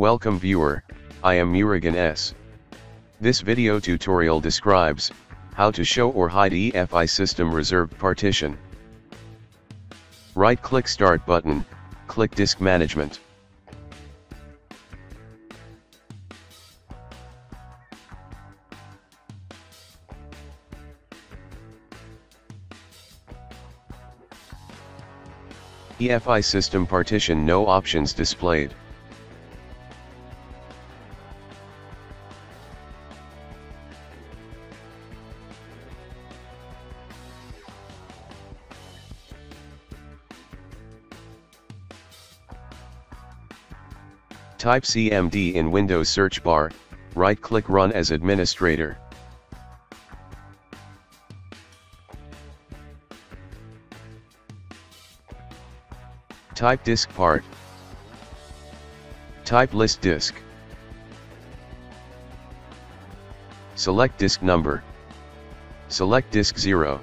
Welcome viewer, I am Murugan S. This video tutorial describes how to show or hide EFI system reserved partition. Right click Start button, click Disk Management. EFI system partition, no options displayed. Type CMD in Windows search bar, right click Run as administrator. Type diskpart. Type list disk. Select disk number. Select disk 0.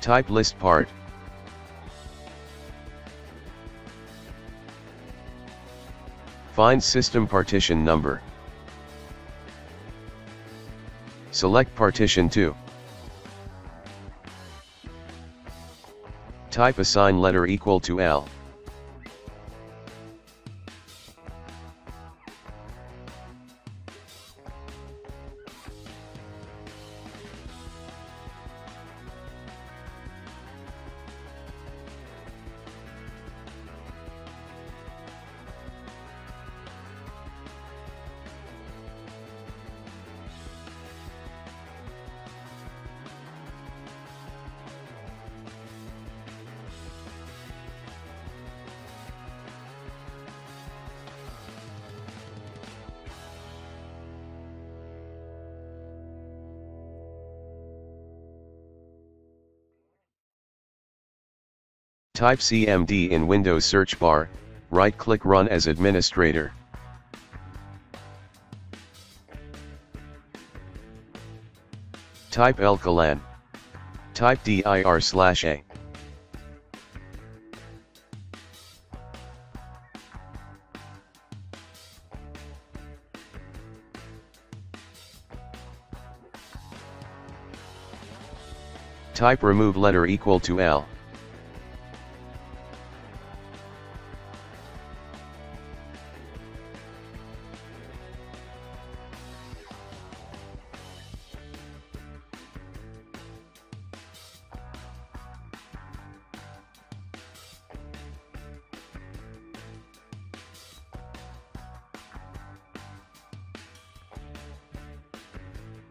Type list part. Find system partition number. Select partition 2. Type assign letter equal to L. Type CMD in Windows search bar, right-click Run as administrator. Type lclan. Type dir/a. Type remove letter equal to L.